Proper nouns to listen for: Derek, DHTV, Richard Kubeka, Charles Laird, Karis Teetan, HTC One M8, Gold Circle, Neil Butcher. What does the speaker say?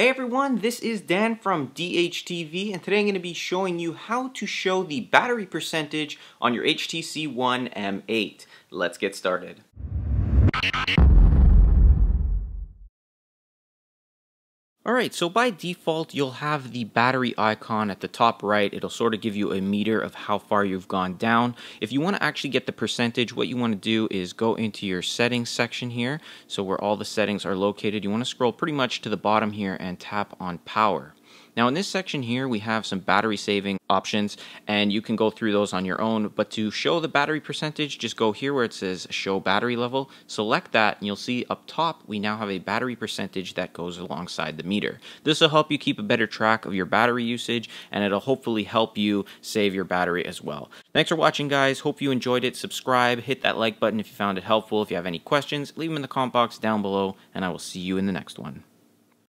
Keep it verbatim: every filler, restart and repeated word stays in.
Hey everyone, this is Dan from D H T V, and today I'm going to be showing you how to show the battery percentage on your H T C One M eight. Let's get started. Alright, so by default you'll have the battery icon at the top right. It'll sort of give you a meter of how far you've gone down. If you want to actually get the percentage, what you want to do is go into your settings section here, so where all the settings are located. You want to scroll pretty much to the bottom here and tap on power. Now in this section here we have some battery saving options, and you can go through those on your own, but to show the battery percentage, just go here where it says show battery level, select that, and you'll see up top we now have a battery percentage that goes alongside the meter. This will help you keep a better track of your battery usage, and it'll hopefully help you save your battery as well. Thanks for watching, guys. Hope you enjoyed it. Subscribe, hit that like button if you found it helpful. If you have any questions, leave them in the comment box down below, and I will see you in the next one.